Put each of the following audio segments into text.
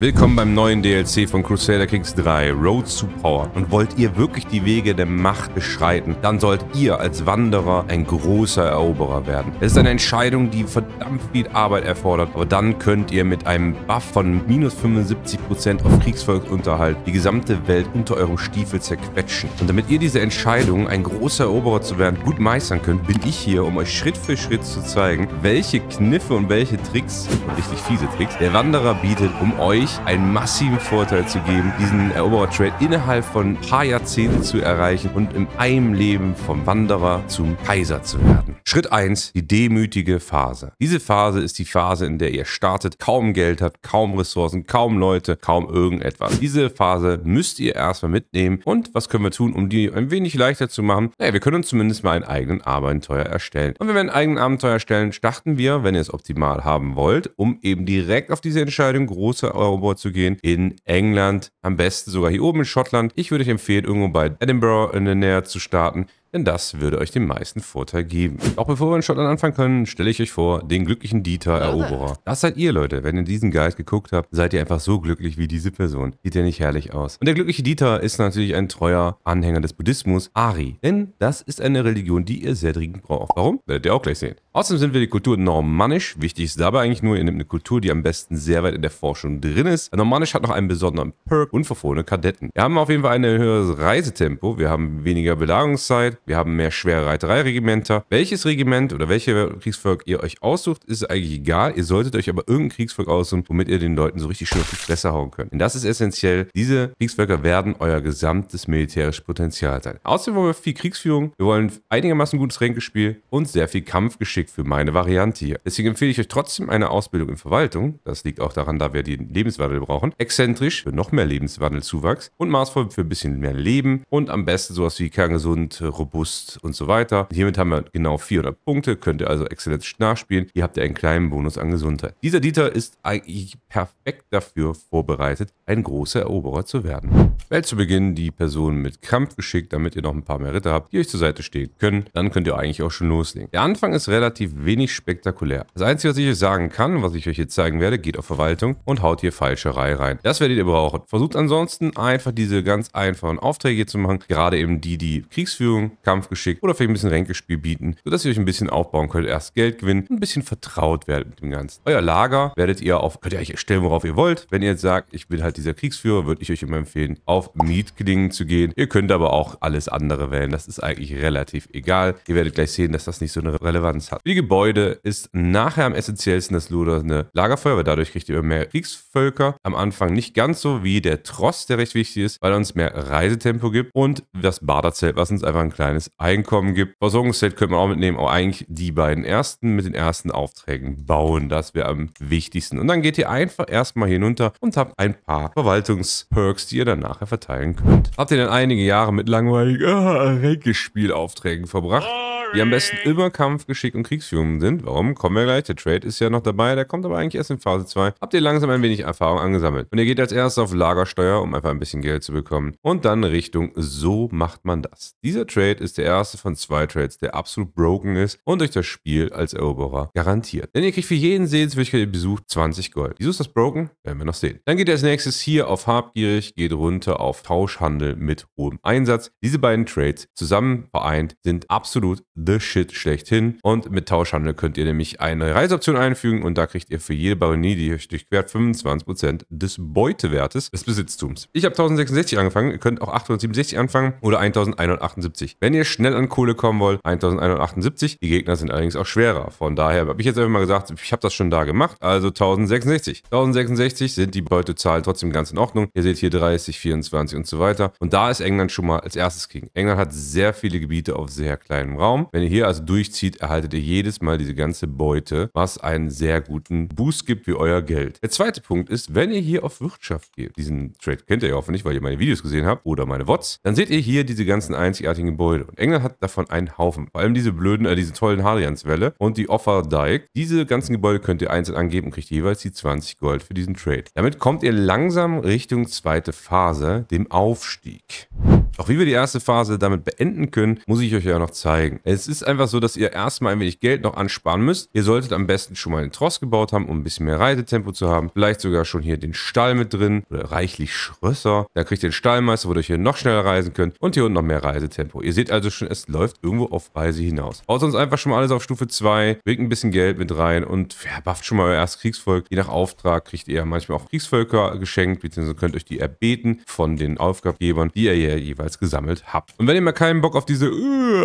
Willkommen beim neuen DLC von Crusader Kings 3, Roads to Power. Und wollt ihr wirklich die Wege der Macht beschreiten, dann sollt ihr als Wanderer ein großer Eroberer werden. Es ist eine Entscheidung, die verdammt viel Arbeit erfordert, aber dann könnt ihr mit einem Buff von -75% auf Kriegsvolksunterhalt die gesamte Welt unter eurem Stiefel zerquetschen. Und damit ihr diese Entscheidung, ein großer Eroberer zu werden, gut meistern könnt, bin ich hier, um euch Schritt für Schritt zu zeigen, welche Kniffe und welche Tricks, richtig fiese Tricks, der Wanderer bietet, um euch einen massiven Vorteil zu geben, diesen Eroberer-Trade innerhalb von ein paar Jahrzehnten zu erreichen und in einem Leben vom Wanderer zum Kaiser zu werden. Schritt 1, die demütige Phase. Diese Phase ist die Phase, in der ihr startet, kaum Geld habt, kaum Ressourcen, kaum Leute, kaum irgendetwas. Diese Phase müsst ihr erstmal mitnehmen. Und was können wir tun, um die ein wenig leichter zu machen? Naja, wir können uns zumindest mal einen eigenen Abenteuer erstellen. Und wenn wir einen eigenen Abenteuer erstellen, starten wir, wenn ihr es optimal haben wollt, um eben direkt auf diese Entscheidung großer Eroberer zu gehen, in England, am besten sogar hier oben in Schottland. Ich würde euch empfehlen, irgendwo bei Edinburgh in der Nähe zu starten, denn das würde euch den meisten Vorteil geben. Auch bevor wir in Schottland anfangen können, stelle ich euch vor, den glücklichen Dieter-Eroberer. Das seid ihr, Leute. Wenn ihr diesen Guide geguckt habt, seid ihr einfach so glücklich wie diese Person. Sieht ja nicht herrlich aus. Und der glückliche Dieter ist natürlich ein treuer Anhänger des Buddhismus, Ari. Denn das ist eine Religion, die ihr sehr dringend braucht. Warum? Werdet ihr auch gleich sehen. Außerdem sind wir die Kultur normannisch. Wichtig ist dabei eigentlich nur, ihr nehmt eine Kultur, die am besten sehr weit in der Forschung drin ist. Normannisch hat noch einen besonderen Perk: unverfrorene Kadetten. Wir haben auf jeden Fall ein höheres Reisetempo. Wir haben weniger Belagerungszeit. Wir haben mehr schwere Reiterei-Regimenter. Welches Regiment oder welche Kriegsvolk ihr euch aussucht, ist eigentlich egal. Ihr solltet euch aber irgendein Kriegsvolk aussuchen, womit ihr den Leuten so richtig schön auf die Fresse hauen könnt. Denn das ist essentiell. Diese Kriegsvölker werden euer gesamtes militärisches Potenzial sein. Außerdem wollen wir viel Kriegsführung. Wir wollen einigermaßen gutes Ränkespiel und sehr viel Kampfgeschick für meine Variante hier. Deswegen empfehle ich euch trotzdem eine Ausbildung in Verwaltung. Das liegt auch daran, da wir den Lebenswandel brauchen. Exzentrisch für noch mehr Lebenswandelzuwachs und maßvoll für ein bisschen mehr Leben und am besten sowas wie kerngesund, robust und so weiter. Hiermit haben wir genau 400 Punkte, könnt ihr also exzellent nachspielen. Hier habt ihr einen kleinen Bonus an Gesundheit. Dieser Dieter ist eigentlich perfekt dafür vorbereitet, ein großer Eroberer zu werden. Wählt zu Beginn die Person mit Kampfgeschick, damit ihr noch ein paar mehr Ritter habt, die euch zur Seite stehen können. Dann könnt ihr eigentlich auch schon loslegen. Der Anfang ist relativ wenig spektakulär. Das Einzige, was ich euch sagen kann, was ich euch hier zeigen werde, geht auf Verwaltung und haut hier Feilscherei rein. Das werdet ihr brauchen. Versucht ansonsten einfach diese ganz einfachen Aufträge hier zu machen, gerade eben die Kriegsführung, Kampfgeschick oder vielleicht ein bisschen Ränkespiel bieten, sodass ihr euch ein bisschen aufbauen könnt, erst Geld gewinnen und ein bisschen vertraut werdet mit dem Ganzen. Euer Lager werdet ihr auf, könnt ihr euch erstellen, worauf ihr wollt. Wenn ihr jetzt sagt, ich bin halt dieser Kriegsführer, würde ich euch immer empfehlen, auf Mietklingen zu gehen. Ihr könnt aber auch alles andere wählen. Das ist eigentlich relativ egal. Ihr werdet gleich sehen, dass das nicht so eine Relevanz hat. Für die Gebäude ist nachher am essentiellsten das lodernde Lagerfeuer, weil dadurch kriegt ihr mehr Kriegsvölker. Am Anfang nicht ganz so wie der Tross, der recht wichtig ist, weil er uns mehr Reisetempo gibt und das Baderzelt, was uns einfach ein kleines Einkommen gibt. Versorgungszelt könnte man auch mitnehmen, aber eigentlich die beiden ersten mit den ersten Aufträgen bauen. Das wäre am wichtigsten. Und dann geht ihr einfach erstmal hinunter und habt ein paar Verwaltungsperks, die ihr dann nachher verteilen könnt. Habt ihr dann einige Jahre mit langweiligen Ränkespielaufträgen verbracht, die am besten immer Kampfgeschick und Kriegsführung sind. Warum? Kommen wir gleich. Der Trade ist ja noch dabei. Der kommt aber eigentlich erst in Phase 2. Habt ihr langsam ein wenig Erfahrung angesammelt. Und ihr geht als erstes auf Lagersteuer, um einfach ein bisschen Geld zu bekommen. Und dann Richtung, so macht man das. Dieser Trade ist der erste von 2 Trades, der absolut broken ist und durch das Spiel als Eroberer garantiert. Denn ihr kriegt für jeden Sehenswürdigkeit, ihr besucht, 20 Gold. Wieso ist das broken? Werden wir noch sehen. Dann geht ihr als nächstes hier auf Habgierig, geht runter auf Tauschhandel mit hohem Einsatz. Diese beiden Trades zusammen vereint sind absolut the shit schlechthin. Und mit Tauschhandel könnt ihr nämlich eine Reiseoption einfügen und da kriegt ihr für jede Baronie, die euch durchquert, 25% des Beutewertes des Besitztums. Ich habe 1066 angefangen, ihr könnt auch 867 anfangen oder 1178. Wenn ihr schnell an Kohle kommen wollt, 1178. Die Gegner sind allerdings auch schwerer. Von daher habe ich jetzt einfach mal gesagt, ich habe das schon da gemacht, also 1066. 1066 sind die Beutezahlen trotzdem ganz in Ordnung. Ihr seht hier 30, 24 und so weiter. Und da ist England schon mal als erstes King. England hat sehr viele Gebiete auf sehr kleinem Raum. Wenn ihr hier also durchzieht, erhaltet ihr jedes Mal diese ganze Beute, was einen sehr guten Boost gibt für euer Geld. Der zweite Punkt ist, wenn ihr hier auf Wirtschaft geht, diesen Trade kennt ihr ja hoffentlich, weil ihr meine Videos gesehen habt oder meine Wots, dann seht ihr hier diese ganzen einzigartigen Gebäude. Und England hat davon einen Haufen. Vor allem diese blöden, diese tollen Hadrianswelle und die Offerdike. Diese ganzen Gebäude könnt ihr einzeln angeben und kriegt jeweils die 20 Gold für diesen Trade. Damit kommt ihr langsam Richtung zweite Phase, dem Aufstieg. Auch wie wir die erste Phase damit beenden können, muss ich euch ja noch zeigen. Es Es ist einfach so, dass ihr erstmal ein wenig Geld noch ansparen müsst. Ihr solltet am besten schon mal einen Tross gebaut haben, um ein bisschen mehr Reitetempo zu haben. Vielleicht sogar schon hier den Stall mit drin oder reichlich Schrösser. Da kriegt ihr den Stallmeister, wodurch ihr noch schneller reisen könnt und hier unten noch mehr Reisetempo. Ihr seht also schon, es läuft irgendwo auf Reise hinaus. Baut sonst einfach schon mal alles auf Stufe 2, bringt ein bisschen Geld mit rein und verbufft schon mal euer erstes Kriegsvolk. Je nach Auftrag kriegt ihr manchmal auch Kriegsvölker geschenkt, beziehungsweise könnt euch die erbeten von den Aufgabengebern, die ihr ja jeweils gesammelt habt. Und wenn ihr mal keinen Bock auf diese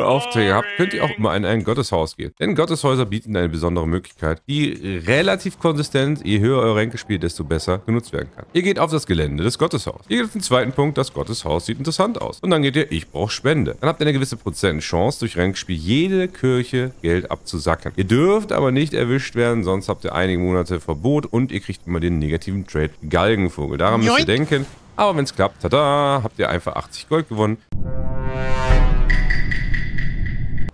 Aufträge habt, könnt ihr auch mal in ein Gotteshaus gehen. Denn Gotteshäuser bieten eine besondere Möglichkeit, die relativ konsistent, je höher euer Ränke spielt, desto besser genutzt werden kann. Ihr geht auf das Gelände des Gotteshauses. Ihr geht auf den zweiten Punkt, das Gotteshaus sieht interessant aus. Und dann geht ihr, ich brauche Spende. Dann habt ihr eine gewisse Prozentchance, durch Ränkespiel jede Kirche Geld abzusacken. Ihr dürft aber nicht erwischt werden, sonst habt ihr einige Monate Verbot und ihr kriegt immer den negativen Trade Galgenvogel. Daran müsst ihr denken. Aber wenn es klappt, tada, habt ihr einfach 80 Gold gewonnen.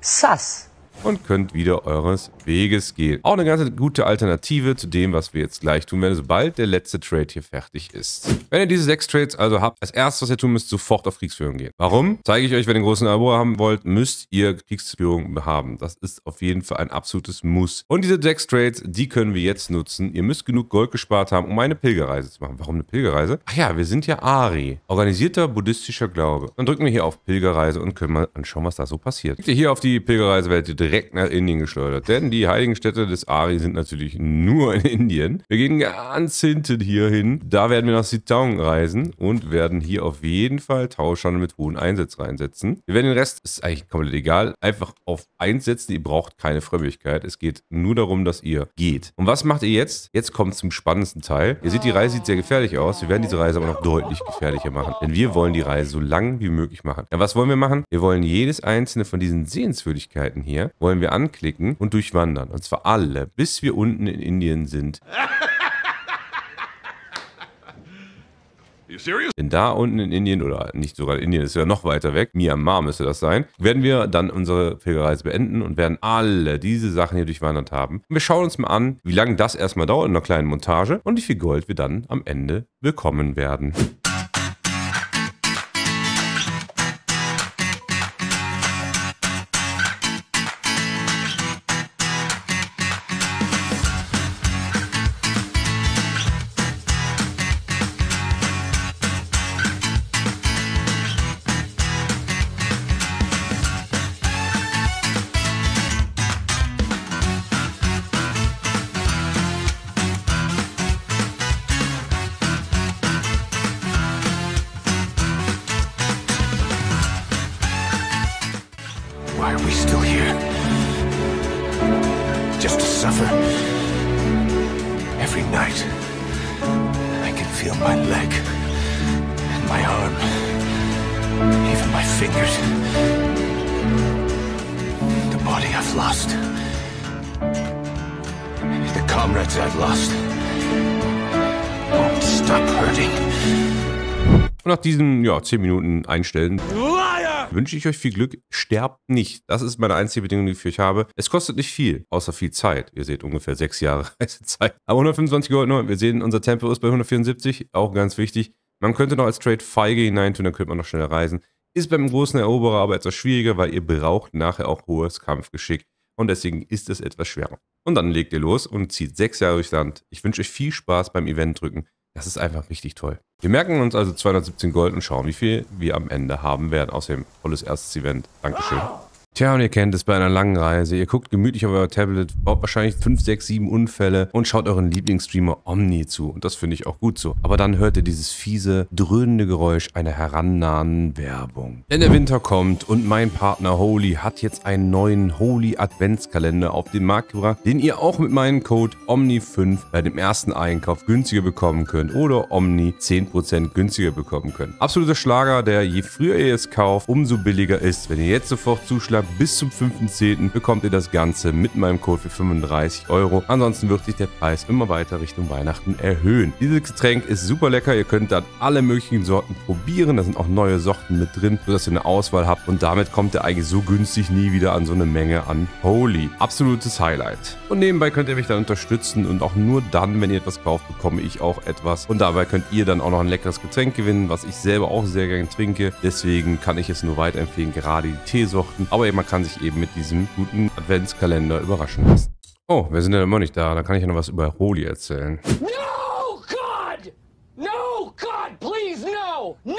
Sass. Und könnt wieder eures Weges gehen. Auch eine ganz gute Alternative zu dem, was wir jetzt gleich tun werden, sobald der letzte Trade hier fertig ist. Wenn ihr diese 6 Trades also habt, als erstes, was ihr tun müsst, sofort auf Kriegsführung gehen. Warum? Zeige ich euch, wenn ihr den großen Eroberer haben wollt, müsst ihr Kriegsführung haben. Das ist auf jeden Fall ein absolutes Muss. Und diese 6 Trades, die können wir jetzt nutzen. Ihr müsst genug Gold gespart haben, um eine Pilgerreise zu machen. Warum eine Pilgerreise? Ach ja, wir sind ja Ari. Organisierter buddhistischer Glaube. Dann drücken wir hier auf Pilgerreise und können mal anschauen, was da so passiert. Klickt ihr hier auf die Pilgerreise, werdet ihr direkt nach Indien geschleudert. Denn die heiligen Städte des Ari sind natürlich nur in Indien. Wir gehen ganz hinten hier hin. Da werden wir nach Sittang reisen und werden hier auf jeden Fall Tauschhandel mit hohen Einsätzen reinsetzen. Wir werden den Rest, ist eigentlich komplett egal, einfach auf 1 setzen. Ihr braucht keine Frömmigkeit. Es geht nur darum, dass ihr geht. Und was macht ihr jetzt? Jetzt kommt zum spannendsten Teil. Ihr seht, die Reise sieht sehr gefährlich aus. Wir werden diese Reise aber noch deutlich gefährlicher machen. Denn wir wollen die Reise so lang wie möglich machen. Ja, was wollen wir machen? Wir wollen jedes einzelne von diesen Sehenswürdigkeiten hier wollen wir anklicken und durchwandern. Und zwar alle, bis wir unten in Indien sind. Denn da unten in Indien, oder nicht sogar in Indien, ist ja noch weiter weg, Myanmar müsste das sein, werden wir dann unsere Pilgerreise beenden und werden alle diese Sachen hier durchwandert haben. Und wir schauen uns mal an, wie lange das erstmal dauert in einer kleinen Montage und wie viel Gold wir dann am Ende bekommen werden. Und nach diesen 10 Minuten einstellen wünsche ich euch viel Glück. Sterbt nicht. Das ist meine einzige Bedingung, die ich für euch habe. Es kostet nicht viel, außer viel Zeit. Ihr seht ungefähr 6 Jahre Reisezeit. Aber 125 Gold nur. Wir sehen, unser Tempo ist bei 174. Auch ganz wichtig. Man könnte noch als Trade Feige hineintun, dann könnte man noch schneller reisen. Ist beim großen Eroberer aber etwas schwieriger, weil ihr braucht nachher auch hohes Kampfgeschick. Und deswegen ist es etwas schwerer. Und dann legt ihr los und zieht 6 Jahre durchs Land. Ich wünsche euch viel Spaß beim Event drücken. Das ist einfach richtig toll. Wir merken uns also 217 Gold und schauen, wie viel wir am Ende haben werden. Außerdem tolles erstes Event. Dankeschön. Tja, und ihr kennt es bei einer langen Reise. Ihr guckt gemütlich auf euer Tablet, baut wahrscheinlich 5, 6, 7 Unfälle und schaut euren Lieblingsstreamer OMNI zu. Und das finde ich auch gut so. Aber dann hört ihr dieses fiese, dröhnende Geräusch einer herannahenden Werbung. Denn der Winter kommt und mein Partner Holy hat jetzt einen neuen Holy Adventskalender auf den Markt gebracht, den ihr auch mit meinem Code OMNI5 bei dem ersten Einkauf günstiger bekommen könnt oder OMNI 10% günstiger bekommen könnt. Absoluter Schlager, der je früher ihr es kauft, umso billiger ist. Wenn ihr jetzt sofort zuschlagt, bis zum 5.10. bekommt ihr das Ganze mit meinem Code für 35 €. Ansonsten wird sich der Preis immer weiter Richtung Weihnachten erhöhen. Dieses Getränk ist super lecker. Ihr könnt dann alle möglichen Sorten probieren. Da sind auch neue Sorten mit drin, sodass ihr eine Auswahl habt. Und damit kommt ihr eigentlich so günstig nie wieder an so eine Menge an Holy. Absolutes Highlight. Und nebenbei könnt ihr mich dann unterstützen. Und auch nur dann, wenn ihr etwas kauft, bekomme ich auch etwas. Und dabei könnt ihr dann auch noch ein leckeres Getränk gewinnen, was ich selber auch sehr gerne trinke. Deswegen kann ich es nur weiterempfehlen, gerade die Teesorten. Aber ihr man kann sich eben mit diesem guten Adventskalender überraschen lassen. Oh, wir sind ja immer nicht da. Da kann ich ja noch was über Holi erzählen. No, God, please, no! No!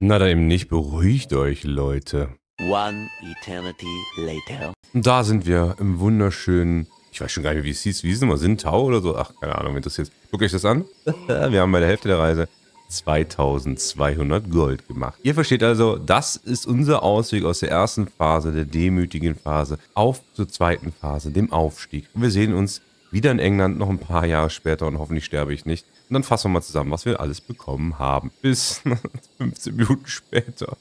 Na, da eben nicht. Beruhigt euch, Leute. One eternity later. Und da sind wir im wunderschönen... Ich weiß schon gar nicht, wie es hieß. Wie ist es nochmal? Sintau oder so? Ach, keine Ahnung, wie das jetzt... Guckt euch das an. Wir haben bei der Hälfte der Reise 2200 Gold gemacht. Ihr versteht also, das ist unser Ausweg aus der ersten Phase, der demütigen Phase, auf zur zweiten Phase, dem Aufstieg. Und wir sehen uns wieder in England noch ein paar Jahre später und hoffentlich sterbe ich nicht. Und dann fassen wir mal zusammen, was wir alles bekommen haben. Bis 15 Minuten später.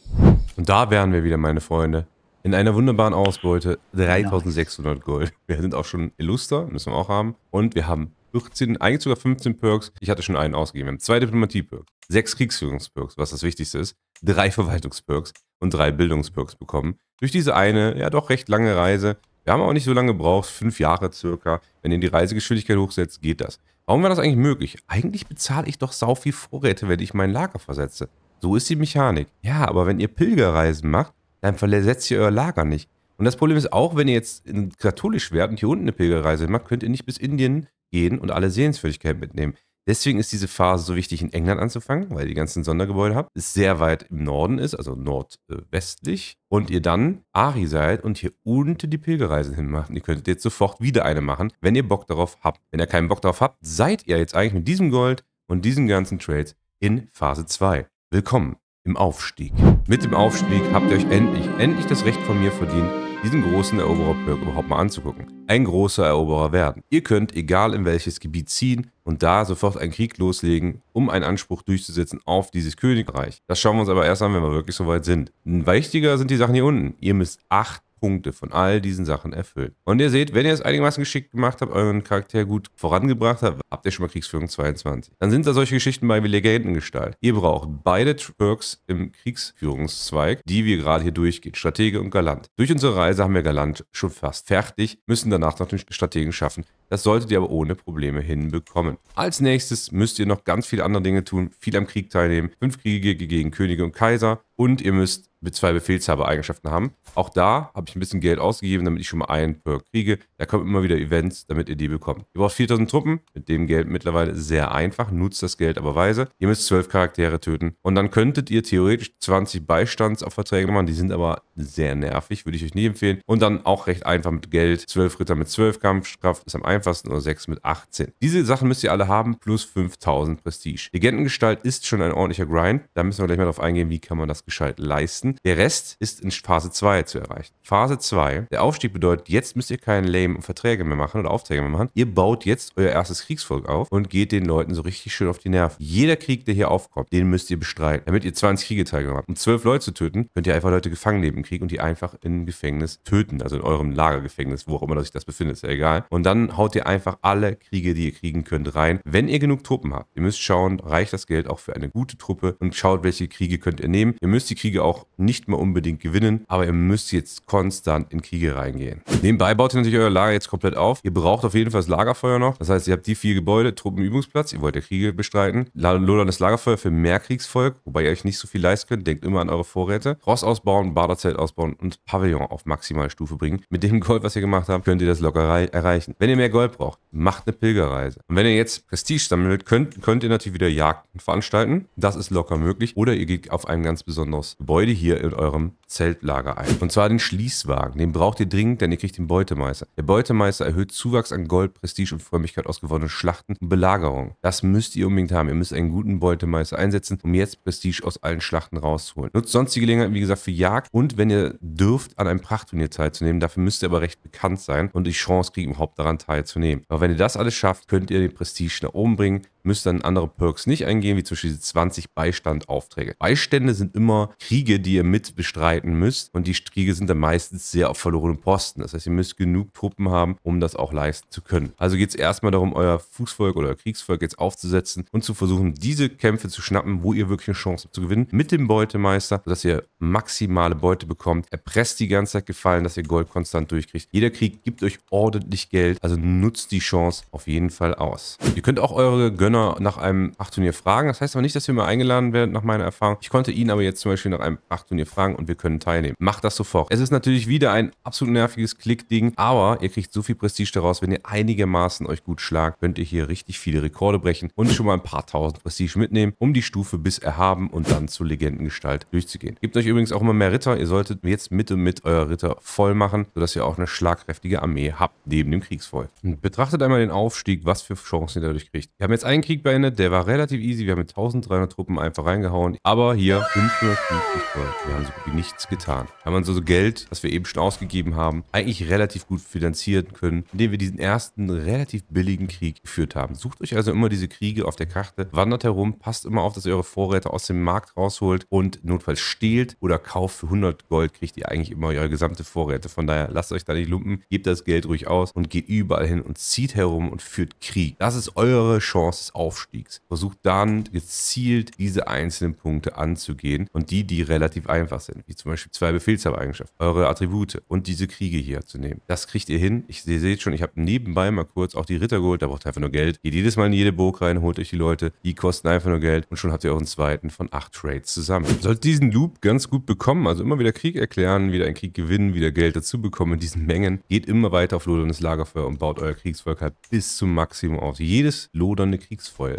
Und da wären wir wieder, meine Freunde. In einer wunderbaren Ausbeute, 3600 Gold. Wir sind auch schon Illuster, müssen wir auch haben. Und wir haben 14, eigentlich sogar 15 Perks. Ich hatte schon einen ausgegeben. Wir haben 2 Diplomatie-Perks, 6 Kriegsführungsperks, was das Wichtigste ist, 3 Verwaltungsperks und 3 Bildungsperks bekommen. Durch diese eine, ja doch recht lange Reise. Wir haben auch nicht so lange gebraucht, 5 Jahre circa. Wenn ihr die Reisegeschwindigkeit hochsetzt, geht das. Warum war das eigentlich möglich? Eigentlich bezahle ich doch sau viel Vorräte, wenn ich mein Lager versetze. So ist die Mechanik. Ja, aber wenn ihr Pilgerreisen macht, dann versetzt ihr euer Lager nicht. Und das Problem ist auch, wenn ihr jetzt katholisch werdet und hier unten eine Pilgerreise macht, könnt ihr nicht bis Indien gehen und alle Sehenswürdigkeiten mitnehmen. Deswegen ist diese Phase so wichtig, in England anzufangen, weil ihr die ganzen Sondergebäude habt, es sehr weit im Norden ist, also nordwestlich, und ihr dann Ari seid und hier unten die Pilgerreisen hinmacht. Ihr könntet jetzt sofort wieder eine machen, wenn ihr Bock darauf habt. Wenn ihr keinen Bock darauf habt, seid ihr jetzt eigentlich mit diesem Gold und diesen ganzen Trades in Phase 2. Willkommen im Aufstieg. Mit dem Aufstieg habt ihr euch endlich das Recht von mir verdient, diesen großen Eroberer-Perk überhaupt mal anzugucken. Ein großer Eroberer werden. Ihr könnt, egal in welches Gebiet, ziehen und da sofort einen Krieg loslegen, um einen Anspruch durchzusetzen auf dieses Königreich. Das schauen wir uns aber erst an, wenn wir wirklich soweit sind. Wichtiger sind die Sachen hier unten. Ihr müsst 8 Punkte von all diesen Sachen erfüllen. Und ihr seht, wenn ihr es einigermaßen geschickt gemacht habt, euren Charakter gut vorangebracht habt, habt ihr schon mal Kriegsführung 22. Dann sind da solche Geschichten bei wie Legendengestalt. Ihr braucht beide Perks im Kriegsführungszweig, die wir gerade hier durchgehen. Stratege und Galant. Durch unsere Reise haben wir Galant schon fast fertig, müssen danach noch den Strategen schaffen. Das solltet ihr aber ohne Probleme hinbekommen. Als nächstes müsst ihr noch ganz viele andere Dinge tun, viel am Krieg teilnehmen, 5 Kriege gegen Könige und Kaiser und ihr müsst 2 Befehlshaber-Eigenschaften haben. Auch da habe ich ein bisschen Geld ausgegeben, damit ich schon mal einen Perk kriege. Da kommen immer wieder Events, damit ihr die bekommt. Ihr braucht 4000 Truppen, mit dem Geld mittlerweile sehr einfach, nutzt das Geld aber weise. Ihr müsst 12 Charaktere töten und dann könntet ihr theoretisch 20 Beistandsverträge machen, die sind aber sehr nervig, würde ich euch nicht empfehlen. Und dann auch recht einfach mit Geld, 12 Ritter mit 12 Kampfkraft ist am einfachsten oder 6 mit 18. Diese Sachen müsst ihr alle haben, plus 5000 Prestige. Legendengestalt ist schon ein ordentlicher Grind, da müssen wir gleich mal drauf eingehen, wie kann man das gescheit leisten. Der Rest ist in Phase 2 zu erreichen. Phase 2, der Aufstieg bedeutet, jetzt müsst ihr keine lame Verträge mehr machen oder Aufträge mehr machen. Ihr baut jetzt euer erstes Kriegsvolk auf und geht den Leuten so richtig schön auf die Nerven. Jeder Krieg, der hier aufkommt, den müsst ihr bestreiten, damit ihr 20 Kriege teilgenommen habt. Um 12 Leute zu töten, könnt ihr einfach Leute gefangen nehmen im Krieg und die einfach im Gefängnis töten. Also in eurem Lagergefängnis, wo auch immer sich das befindet, ist ja egal. Und dann haut ihr einfach alle Kriege, die ihr kriegen könnt, rein, wenn ihr genug Truppen habt. Ihr müsst schauen, reicht das Geld auch für eine gute Truppe und schaut, welche Kriege könnt ihr nehmen. Ihr müsst die Kriege auch nicht mehr unbedingt gewinnen, aber ihr müsst jetzt konstant in Kriege reingehen. Nebenbei baut ihr natürlich euer Lager jetzt komplett auf. Ihr braucht auf jeden Fall das Lagerfeuer noch. Das heißt, ihr habt die 4 Gebäude, Truppenübungsplatz, ihr wollt ja Kriege bestreiten, loderndes Lagerfeuer für mehr Kriegsvolk, wobei ihr euch nicht so viel leisten könnt. Denkt immer an eure Vorräte. Ross ausbauen, Baderzelt ausbauen und Pavillon auf maximale Stufe bringen. Mit dem Gold, was ihr gemacht habt, könnt ihr das locker erreichen. Wenn ihr mehr Gold braucht, macht eine Pilgerreise. Und wenn ihr jetzt Prestige sammelt, könnt ihr natürlich wieder Jagden veranstalten. Das ist locker möglich. Oder ihr geht auf ein ganz besonderes Gebäude hier in eurem Zeltlager ein. Und zwar den Schließwagen. Den braucht ihr dringend, denn ihr kriegt den Beutemeister. Der Beutemeister erhöht Zuwachs an Gold, Prestige und Frömmigkeit aus gewonnenen Schlachten und Belagerungen. Das müsst ihr unbedingt haben. Ihr müsst einen guten Beutemeister einsetzen, um jetzt Prestige aus allen Schlachten rauszuholen. Nutzt sonst die Gelegenheit, wie gesagt, für Jagd und wenn ihr dürft, an einem Prachtturnier teilzunehmen. Dafür müsst ihr aber recht bekannt sein und die Chance kriegen, überhaupt daran teilzunehmen. Aber wenn ihr das alles schafft, könnt ihr den Prestige nach oben bringen, müsst dann andere Perks nicht eingehen, wie zum Beispiel diese 20 Beistandaufträge. Beistände sind immer Kriege, die ihr mit bestreiten müsst und die Kriege sind dann meistens sehr auf verlorenen Posten. Das heißt, ihr müsst genug Truppen haben, um das auch leisten zu können. Also geht es erstmal darum, euer Fußvolk oder euer Kriegsvolk jetzt aufzusetzen und zu versuchen, diese Kämpfe zu schnappen, wo ihr wirklich eine Chance habt zu gewinnen, mit dem Beutemeister, sodass ihr maximale Beute bekommt. Erpresst die ganze Zeit Gefallen, dass ihr Gold konstant durchkriegt. Jeder Krieg gibt euch ordentlich Geld, also nutzt die Chance auf jeden Fall aus. Ihr könnt auch eure Gönner immer nach einem Schachturnier fragen. Das heißt aber nicht, dass wir immer eingeladen werden, nach meiner Erfahrung. Ich konnte ihn aber jetzt zum Beispiel nach einem Schachturnier fragen und wir können teilnehmen. Macht das sofort. Es ist natürlich wieder ein absolut nerviges Klickding, aber ihr kriegt so viel Prestige daraus, wenn ihr einigermaßen euch gut schlagt, könnt ihr hier richtig viele Rekorde brechen und schon mal ein paar tausend Prestige mitnehmen, um die Stufe bis erhaben und dann zur Legendengestalt durchzugehen. Gebt euch übrigens auch immer mehr Ritter. Ihr solltet jetzt Mitte mit eurer Ritter voll machen, sodass ihr auch eine schlagkräftige Armee habt, neben dem Kriegsvolk. Und betrachtet einmal den Aufstieg, was für Chancen ihr dadurch kriegt. Wir haben jetzt einen Krieg beendet, der war relativ easy. Wir haben mit 1300 Truppen einfach reingehauen. Aber hier 550 Gold. Wir haben so gut wie nichts getan. Haben wir so Geld, das wir eben schon ausgegeben haben, eigentlich relativ gut finanzieren können, indem wir diesen ersten relativ billigen Krieg geführt haben. Sucht euch also immer diese Kriege auf der Karte, wandert herum, passt immer auf, dass ihr eure Vorräte aus dem Markt rausholt und notfalls stehlt oder kauft. Für 100 Gold kriegt ihr eigentlich immer eure gesamte Vorräte. Von daher lasst euch da nicht lumpen, gebt das Geld ruhig aus und geht überall hin und zieht herum und führt Krieg. Das ist eure Chance des Aufstiegs. Versucht dann gezielt diese einzelnen Punkte anzugehen und die relativ einfach sind, wie zum Beispiel zwei Befehlshabereigenschaften, eure Attribute und diese Kriege hier zu nehmen. Das kriegt ihr hin. Ihr seht schon, ich habe nebenbei mal kurz auch die Ritter geholt, da braucht ihr einfach nur Geld. Geht jedes Mal in jede Burg rein, holt euch die Leute, die kosten einfach nur Geld und schon habt ihr euren zweiten von 8 Trades zusammen. Sollt diesen Loop ganz gut bekommen, also immer wieder Krieg erklären, wieder einen Krieg gewinnen, wieder Geld dazu bekommen in diesen Mengen, geht immer weiter auf loderndes Lagerfeuer und baut euer Kriegsvolk halt bis zum Maximum aus. Jedes lodernde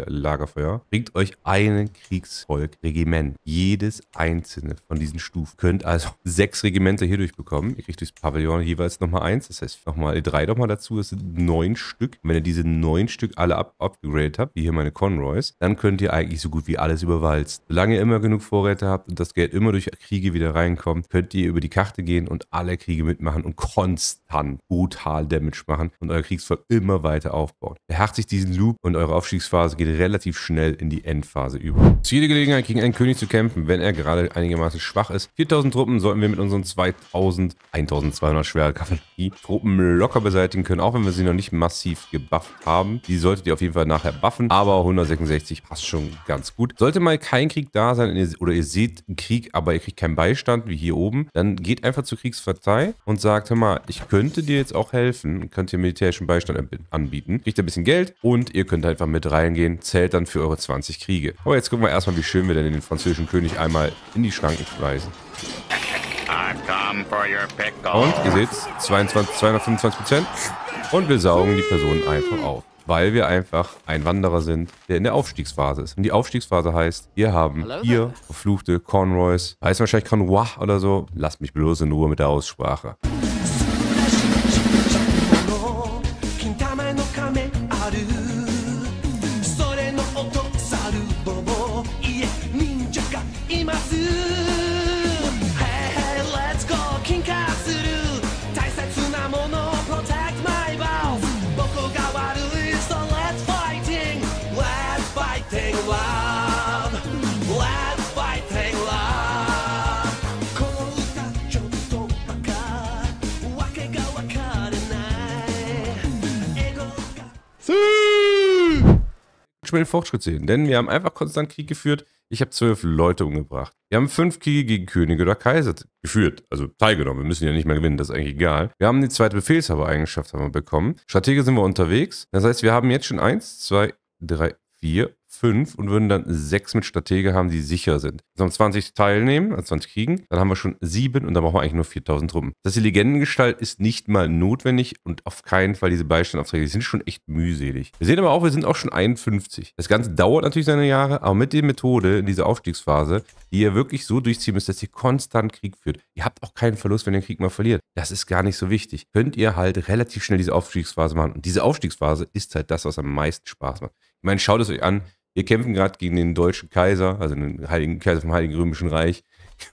Lagerfeuer bringt euch ein Kriegsvolk-Regiment. Jedes einzelne von diesen Stufen. Könnt also 6 Regimente hierdurch bekommen. Ihr kriegt durchs Pavillon jeweils nochmal 1, das heißt nochmal 3 nochmal dazu, das sind 9 Stück. Und wenn ihr diese 9 Stück alle upgradet habt, wie hier meine Conroys, dann könnt ihr eigentlich so gut wie alles überwalzen. Solange ihr immer genug Vorräte habt und das Geld immer durch Kriege wieder reinkommt, könnt ihr über die Karte gehen und alle Kriege mitmachen und konstant brutal Damage machen und euer Kriegsvolk immer weiter aufbauen. Beherrscht sich diesen Loop und eure Aufstiegsphase geht relativ schnell in die Endphase über. Zu jeder Gelegenheit gegen einen König zu kämpfen, wenn er gerade einigermaßen schwach ist. 4000 Truppen sollten wir mit unseren 1200 schwere Kavallerie-Truppen locker beseitigen können, auch wenn wir sie noch nicht massiv gebufft haben. Die solltet ihr auf jeden Fall nachher buffen, aber 166 passt schon ganz gut. Sollte mal kein Krieg da sein oder ihr seht einen Krieg, aber ihr kriegt keinen Beistand, wie hier oben, dann geht einfach zur Kriegspartei und sagt, hör mal, ich könnte dir jetzt auch helfen, könnt ihr militärischen Beistand anbieten, kriegt ein bisschen Geld und ihr könnt einfach mit reingehen, zählt dann für eure 20 Kriege. Aber jetzt gucken wir erstmal, wie schön wir denn den französischen König einmal in die Schranken weisen. Und ihr seht, 225% und wir saugen die Personen einfach auf. Weil wir einfach ein Wanderer sind, der in der Aufstiegsphase ist. Und die Aufstiegsphase heißt, wir haben hier verfluchte Conroys. Heißt wahrscheinlich Conroy oder so. Lasst mich bloß in Ruhe mit der Aussprache. Den Fortschritt sehen, denn wir haben einfach konstant Krieg geführt. Ich habe 12 Leute umgebracht. Wir haben 5 Kriege gegen Könige oder Kaiser geführt, also teilgenommen. Wir müssen ja nicht mehr gewinnen, das ist eigentlich egal. Wir haben die zweite Befehlshabereigenschaft haben wir bekommen. Strategisch sind wir unterwegs. Das heißt, wir haben jetzt schon 1, 2, 3, 4, 5 und würden dann 6 mit Stratege haben, die sicher sind. Wenn wir 20 teilnehmen, also 20 kriegen, dann haben wir schon 7 und dann brauchen wir eigentlich nur 4000 Truppen. Das heißt, die Legendengestalt ist nicht mal notwendig und auf keinen Fall diese Beistandaufträge, die sind schon echt mühselig. Wir sehen aber auch, wir sind auch schon 51. Das Ganze dauert natürlich seine Jahre, aber mit der Methode in dieser Aufstiegsphase, die ihr wirklich so durchziehen müsst, dass ihr konstant Krieg führt. Ihr habt auch keinen Verlust, wenn ihr den Krieg mal verliert. Das ist gar nicht so wichtig. Könnt ihr halt relativ schnell diese Aufstiegsphase machen. Und diese Aufstiegsphase ist halt das, was am meisten Spaß macht. Ich meine, schaut es euch an. Wir kämpfen gerade gegen den deutschen Kaiser, also den Heiligen Kaiser vom Heiligen Römischen Reich.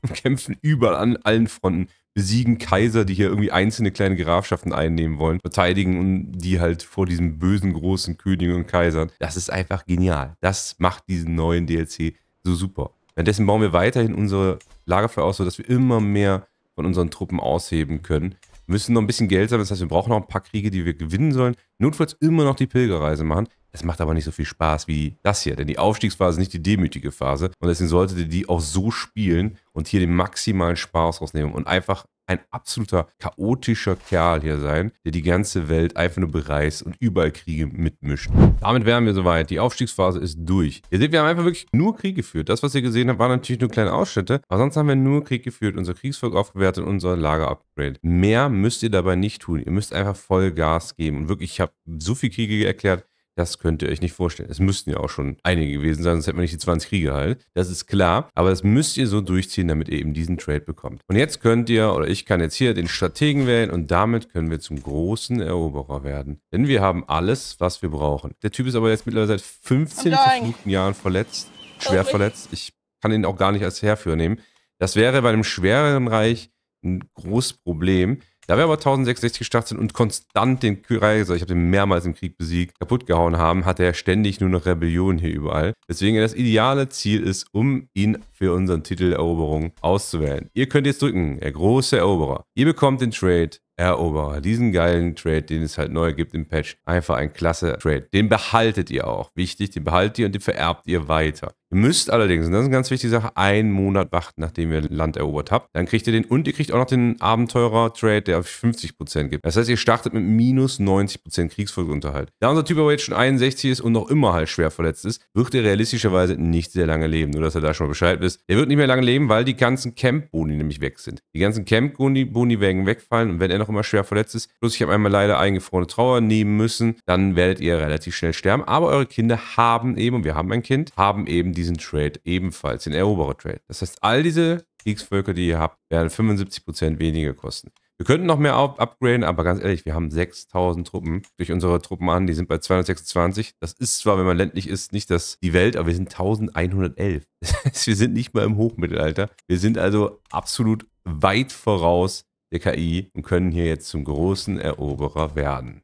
Wir kämpfen überall an allen Fronten, besiegen Kaiser, die hier irgendwie einzelne kleine Grafschaften einnehmen wollen, verteidigen und die halt vor diesen bösen großen Königen und Kaisern. Das ist einfach genial. Das macht diesen neuen DLC so super. Währenddessen bauen wir weiterhin unsere Lagerfeuer aus, sodass wir immer mehr von unseren Truppen ausheben können. Wir müssen noch ein bisschen Geld sammeln, das heißt, wir brauchen noch ein paar Kriege, die wir gewinnen sollen. notfalls immer noch die Pilgerreise machen. Es macht aber nicht so viel Spaß wie das hier, denn die Aufstiegsphase ist nicht die demütige Phase und deswegen solltet ihr die auch so spielen und hier den maximalen Spaß rausnehmen und einfach ein absoluter chaotischer Kerl hier sein, der die ganze Welt einfach nur bereist und überall Kriege mitmischt. Damit wären wir soweit. Die Aufstiegsphase ist durch. Ihr seht, wir haben einfach wirklich nur Krieg geführt. Das, was ihr gesehen habt, waren natürlich nur kleine Ausschnitte, aber sonst haben wir nur Krieg geführt, unser Kriegsvolk aufgewertet und unser Lager upgradet. Mehr müsst ihr dabei nicht tun. Ihr müsst einfach voll Gas geben. Und wirklich, ich habe so viele Kriege erklärt, das könnt ihr euch nicht vorstellen. Es müssten ja auch schon einige gewesen sein, sonst hätten wir nicht die 20 Kriege halt. Das ist klar, aber das müsst ihr so durchziehen, damit ihr eben diesen Trade bekommt. Und jetzt könnt ihr, oder ich kann jetzt hier den Strategen wählen und damit können wir zum großen Eroberer werden. Denn wir haben alles, was wir brauchen. Der Typ ist aber jetzt mittlerweile seit 15 verfluchten Jahren verletzt, schwer verletzt. Ich kann ihn auch gar nicht als Heerführer nehmen. Das wäre bei einem schwereren Reich ein großes Problem. Da wir aber 1066 gestartet sind und konstant den Kaiser, ich habe den mehrmals im Krieg besiegt, kaputt gehauen haben, hatte er ständig nur noch Rebellion hier überall. Deswegen das ideale Ziel ist, um ihn für unseren Titel Eroberung auszuwählen. Ihr könnt jetzt drücken, der große Eroberer. Ihr bekommt den Trade Eroberer, diesen geilen Trade, den es halt neu gibt im Patch. Einfach ein klasse Trade. Den behaltet ihr auch. Wichtig, den behaltet ihr und den vererbt ihr weiter. Ihr müsst allerdings, und das ist eine ganz wichtige Sache, einen Monat warten, nachdem ihr Land erobert habt. Dann kriegt ihr den und ihr kriegt auch noch den Abenteurer-Trade, der auf 50% gibt. Das heißt, ihr startet mit minus 90% Kriegsfolgeunterhalt. Da unser Typ aber jetzt schon 61 ist und noch immer halt schwer verletzt ist, wird er realistischerweise nicht sehr lange leben. Nur, dass er da schon mal Bescheid wisst. Er wird nicht mehr lange leben, weil die ganzen Camp-Boni nämlich weg sind. Die ganzen Camp-Boni werden wegfallen und wenn er noch immer schwer verletzt ist, bloß ich habe einmal leider eingefrorene Trauer nehmen müssen, dann werdet ihr relativ schnell sterben. Aber eure Kinder haben eben, und wir haben ein Kind, haben eben diesen Trade ebenfalls, den Eroberer-Trade. Das heißt, all diese Kriegsvölker, die ihr habt, werden 75% weniger kosten. Wir könnten noch mehr upgraden, aber ganz ehrlich, wir haben 6.000 Truppen durch unsere Truppen an, die sind bei 226. Das ist zwar, wenn man ländlich ist, nicht die Welt, aber wir sind 1111. Das heißt, wir sind nicht mal im Hochmittelalter. Wir sind also absolut weit voraus der KI und können hier jetzt zum großen Eroberer werden.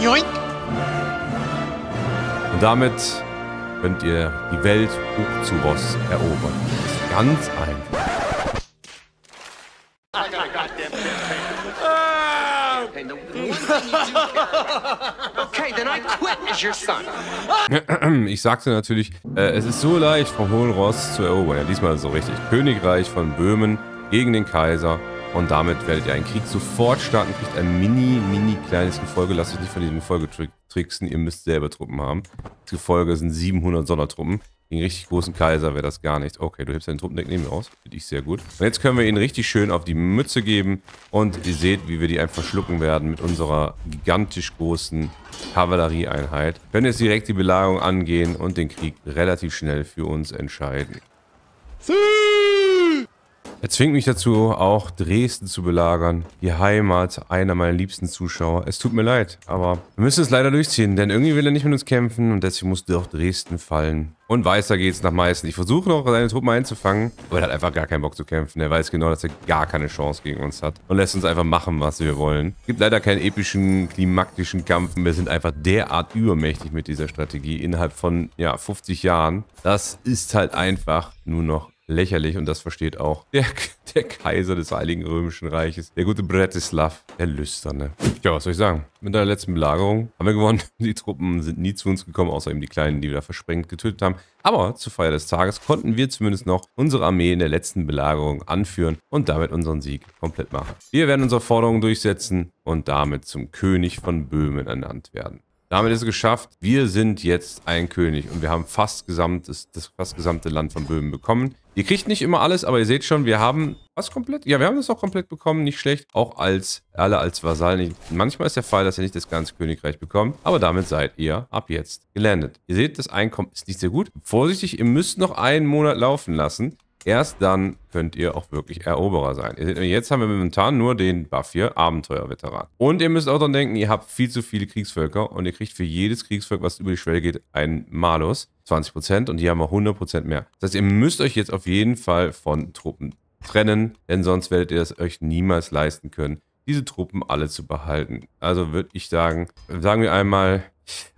Joink. Und damit könnt ihr die Welt hoch zu Ross erobern. Das ist ganz einfach. Ich sagte natürlich, es ist so leicht, Frau Hohenross zu erobern. Ja, diesmal so richtig. Königreich von Böhmen gegen den Kaiser. Und damit werdet ihr einen Krieg sofort starten, kriegt ein mini kleines Gefolge. Lasst euch nicht von diesem Gefolge tricksen, ihr müsst selber Truppen haben. Das Gefolge sind 700 Sondertruppen. Gegen richtig großen Kaiser wäre das gar nichts. Okay, du hebst deinen Truppendeck neben mir aus. Finde ich sehr gut. Und jetzt können wir ihnen richtig schön auf die Mütze geben. Und ihr seht, wie wir die einfach schlucken werden mit unserer gigantisch großen Kavallerieeinheit. Wir können jetzt direkt die Belagerung angehen und den Krieg relativ schnell für uns entscheiden. Sieg! Er zwingt mich dazu, auch Dresden zu belagern. Die Heimat einer meiner liebsten Zuschauer. Es tut mir leid, aber wir müssen es leider durchziehen, denn irgendwie will er nicht mit uns kämpfen und deswegen musste auch Dresden fallen. Und weiter geht's nach Meißen. Ich versuche noch, seine Truppen einzufangen, aber er hat einfach gar keinen Bock zu kämpfen. Er weiß genau, dass er gar keine Chance gegen uns hat und lässt uns einfach machen, was wir wollen. Es gibt leider keinen epischen, klimaktischen Kampf. Wir sind einfach derart übermächtig mit dieser Strategie innerhalb von, ja, 50 Jahren. Das ist halt einfach nur noch lächerlich und das versteht auch der Kaiser des Heiligen Römischen Reiches, der gute Bratislav, der Lüsterne. Tja, was soll ich sagen? Mit der letzten Belagerung haben wir gewonnen. Die Truppen sind nie zu uns gekommen, außer eben die Kleinen, die wir da versprengt getötet haben. Aber zur Feier des Tages konnten wir zumindest noch unsere Armee in der letzten Belagerung anführen und damit unseren Sieg komplett machen. Wir werden unsere Forderungen durchsetzen und damit zum König von Böhmen ernannt werden. Damit ist es geschafft. Wir sind jetzt ein König und wir haben das fast gesamte Land von Böhmen bekommen. Ihr kriegt nicht immer alles, aber ihr seht schon, wir haben was komplett. Ja, wir haben das auch komplett bekommen, nicht schlecht. Auch als Vasallen. Manchmal ist der Fall, dass ihr nicht das ganze Königreich bekommt, aber damit seid ihr ab jetzt gelandet. Ihr seht, das Einkommen ist nicht sehr gut. Vorsichtig, ihr müsst noch einen Monat laufen lassen. Erst dann könnt ihr auch wirklich Eroberer sein. Ihr seht, jetzt haben wir momentan nur den Buff hier, Abenteuerveteran. Und ihr müsst auch dann denken, ihr habt viel zu viele Kriegsvölker und ihr kriegt für jedes Kriegsvolk, was über die Schwelle geht, einen Malus, 20% und hier haben wir 100% mehr. Das heißt, ihr müsst euch jetzt auf jeden Fall von Truppen trennen, denn sonst werdet ihr es euch niemals leisten können, diese Truppen alle zu behalten. Also würde ich sagen, sagen wir einmal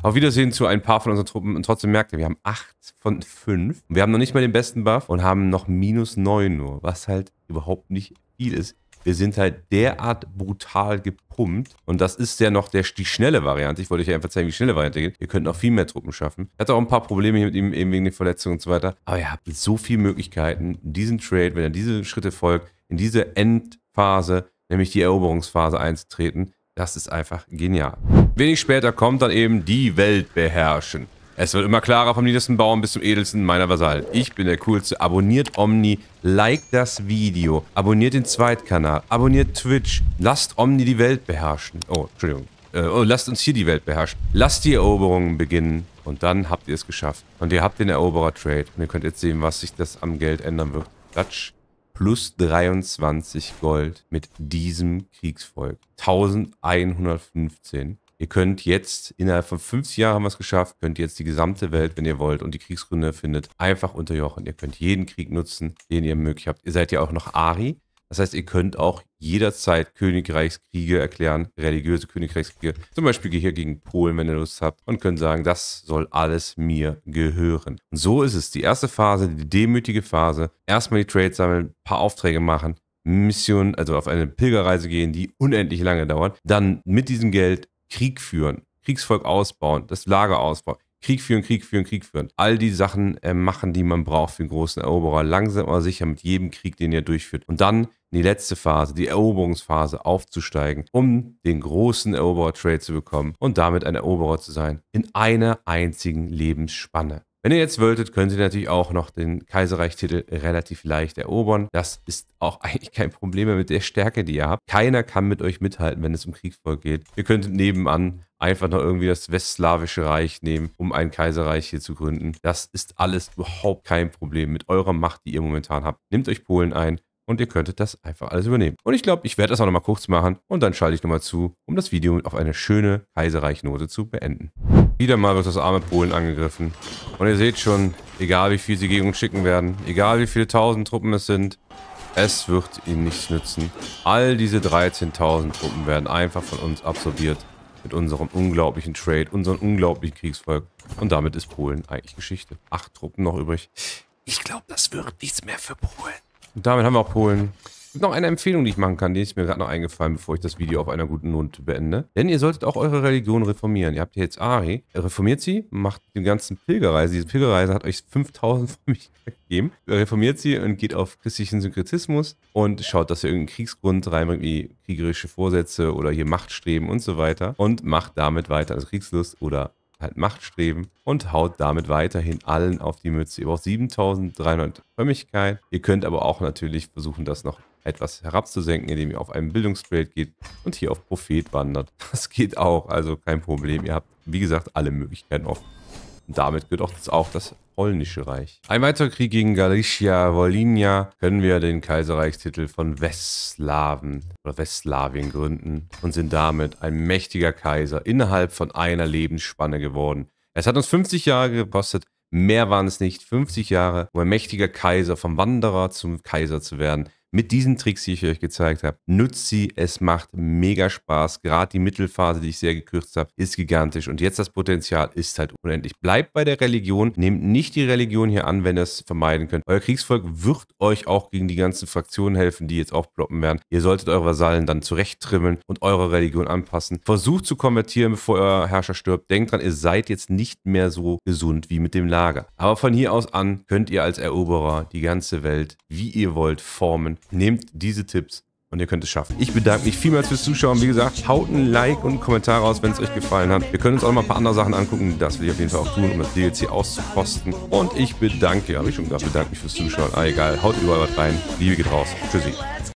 auf Wiedersehen zu ein paar von unseren Truppen. Und trotzdem merkt ihr, wir haben 8 von 5. Wir haben noch nicht mal den besten Buff und haben noch minus 9 nur, was halt überhaupt nicht viel ist. wir sind halt derart brutal gepumpt. Und das ist ja noch die schnelle Variante. Ich wollte euch ja einfach zeigen, wie die schnelle Variante geht. Ihr könnt noch viel mehr Truppen schaffen. Ich hatte auch ein paar Probleme hier mit ihm, eben wegen den Verletzungen und so weiter. Aber ihr habt so viele Möglichkeiten, diesen Trade, wenn er diese Schritte folgt, in diese Endphase, nämlich die Eroberungsphase einzutreten. Das ist einfach genial. Wenig später kommt dann eben die Welt beherrschen. Es wird immer klarer vom niedersten Bauern bis zum edelsten meiner Vasallen. Ich bin der Coolste. Abonniert Omni, liked das Video, abonniert den Zweitkanal, abonniert Twitch. Lasst Omni die Welt beherrschen. Oh, Entschuldigung. Lasst uns hier die Welt beherrschen. Lasst die Eroberungen beginnen und dann habt ihr es geschafft. Und ihr habt den Eroberer-Trade und ihr könnt jetzt sehen, was sich das am Geld ändern wird. Klatsch. Plus 23 Gold mit diesem Kriegsvolk. 1115. Ihr könnt jetzt, innerhalb von 50 Jahren haben wir es geschafft, könnt jetzt die gesamte Welt, wenn ihr wollt, und die Kriegsgründe findet, einfach unterjochen. Ihr könnt jeden Krieg nutzen, den ihr möglich habt. Ihr seid ja auch noch Ari. Das heißt, ihr könnt auch jederzeit Königreichskriege erklären, religiöse Königreichskriege, zum Beispiel hier gegen Polen, wenn ihr Lust habt, und könnt sagen, das soll alles mir gehören. Und so ist es. Die erste Phase, die demütige Phase, erstmal die Trades sammeln, ein paar Aufträge machen, Mission, also auf eine Pilgerreise gehen, die unendlich lange dauert, dann mit diesem Geld Krieg führen, Kriegsvolk ausbauen, das Lager ausbauen. Krieg führen, Krieg führen, Krieg führen. All die Sachen machen, die man braucht für den großen Eroberer. Langsam aber sicher mit jedem Krieg, den ihr durchführt. Und dann die letzte Phase, die Eroberungsphase, aufzusteigen, um den großen Eroberer-Trade zu bekommen und damit ein Eroberer zu sein in einer einzigen Lebensspanne. Wenn ihr jetzt wolltet, könnt ihr natürlich auch noch den Kaiserreichtitel relativ leicht erobern. Das ist auch eigentlich kein Problem mehr mit der Stärke, die ihr habt. Keiner kann mit euch mithalten, wenn es um Kriegsvolk geht. Ihr könnt nebenan einfach noch irgendwie das Westslawische Reich nehmen, um ein Kaiserreich hier zu gründen. Das ist alles überhaupt kein Problem mit eurer Macht, die ihr momentan habt. Nehmt euch Polen ein und ihr könntet das einfach alles übernehmen. Und ich glaube, ich werde das auch nochmal kurz machen und dann schalte ich nochmal zu, um das Video auf eine schöne Kaiserreich-Note zu beenden. Wieder mal wird das arme Polen angegriffen. Und ihr seht schon, egal wie viel sie gegen uns schicken werden, egal wie viele tausend Truppen es sind, es wird ihnen nichts nützen. All diese 13.000 Truppen werden einfach von uns absorbiert. Mit unserem unglaublichen Trade, unserem unglaublichen Kriegsvolk. Und damit ist Polen eigentlich Geschichte. 8 Truppen noch übrig. Ich glaube, das wird nichts mehr für Polen. Und damit haben wir auch Polen. Es gibt noch eine Empfehlung, die ich machen kann, die ist mir gerade noch eingefallen, bevor ich das Video auf einer guten Note beende. Denn ihr solltet auch eure Religion reformieren. Ihr habt hier jetzt Ari. Reformiert sie, macht den ganzen Pilgerreise. Diese Pilgerreise hat euch 5000 Frömmigkeit gegeben. Reformiert sie und geht auf christlichen Synkretismus und schaut, dass ihr irgendeinen Kriegsgrund reinbringt, wie kriegerische Vorsätze oder hier Machtstreben und so weiter. Und macht damit weiter, also Kriegslust oder halt Machtstreben, und haut damit weiterhin allen auf die Mütze. Ihr braucht 7300 Frömmigkeit. Ihr könnt aber auch natürlich versuchen, das noch etwas herabzusenken, indem ihr auf einen Bildungstrade geht und hier auf Prophet wandert. Das geht auch, also kein Problem. Ihr habt, wie gesagt, alle Möglichkeiten offen. Und damit gehört auch das Polnische Reich. Ein weiterer Krieg gegen Galicia-Volynia können wir den Kaiserreichstitel von Westslawen oder Westslawien gründen und sind damit ein mächtiger Kaiser innerhalb von einer Lebensspanne geworden. Es hat uns 50 Jahre gekostet. Mehr waren es nicht. 50 Jahre, um ein mächtiger Kaiser, vom Wanderer zum Kaiser zu werden. Mit diesen Tricks, die ich euch gezeigt habe, nutzt sie. Es macht mega Spaß. Gerade die Mittelphase, die ich sehr gekürzt habe, ist gigantisch. Und jetzt das Potenzial ist halt unendlich. Bleibt bei der Religion. Nehmt nicht die Religion hier an, wenn ihr es vermeiden könnt. Euer Kriegsvolk wird euch auch gegen die ganzen Fraktionen helfen, die jetzt aufploppen werden. Ihr solltet eure Vasallen dann zurechttrimmeln und eure Religion anpassen. Versucht zu konvertieren, bevor euer Herrscher stirbt. Denkt dran, ihr seid jetzt nicht mehr so gesund wie mit dem Lager. Aber von hier aus an könnt ihr als Eroberer die ganze Welt, wie ihr wollt, formen. Nehmt diese Tipps und ihr könnt es schaffen. Ich bedanke mich vielmals fürs Zuschauen. Wie gesagt, haut ein Like und einen Kommentar raus, wenn es euch gefallen hat. Wir können uns auch noch mal ein paar andere Sachen angucken. Das will ich auf jeden Fall auch tun, um das DLC auszukosten. Und ich bedanke mich fürs Zuschauen. Ah, egal. Haut überall was rein. Liebe geht raus. Tschüssi.